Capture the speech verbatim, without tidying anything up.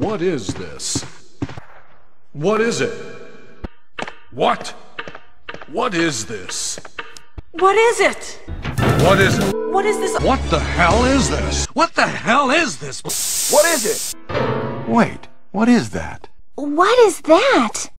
What is this? What is it? What? What is this? What is it? What is it? What is this? What the hell is this? What the hell is this? What is it? Wait, what is that? What is that?